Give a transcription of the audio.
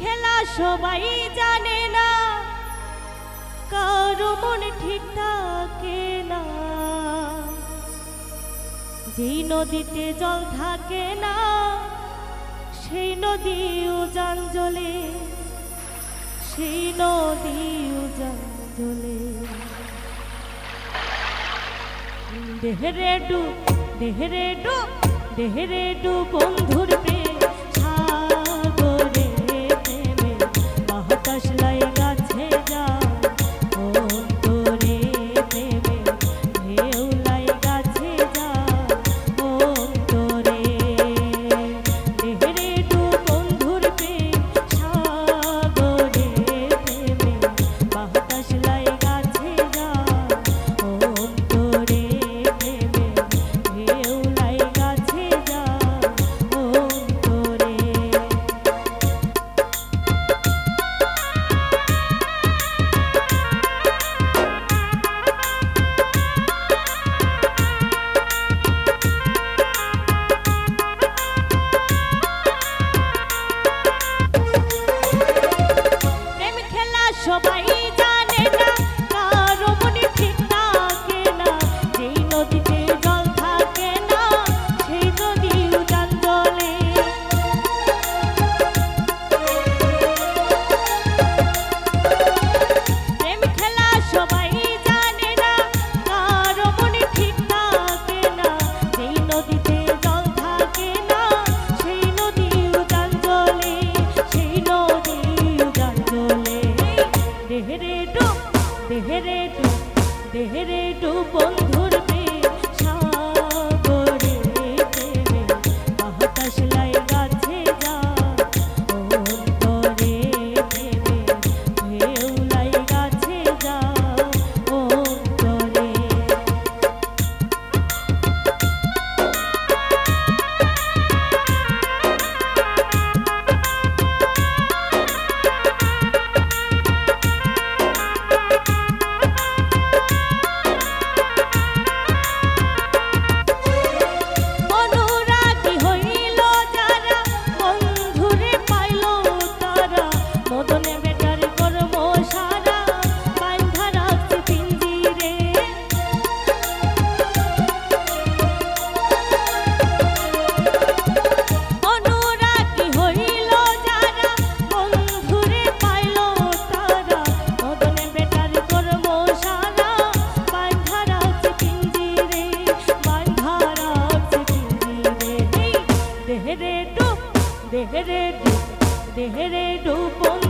खेला सबाई जाने ना कारो मन ठीक थाके ना जे नदीते जल थाके ना सेई नदी उजान जले सेई नदी उजान जले देहरे डू देहरे डू बंधुर पे देहरे डूब देहरे डूब देहरे डूब।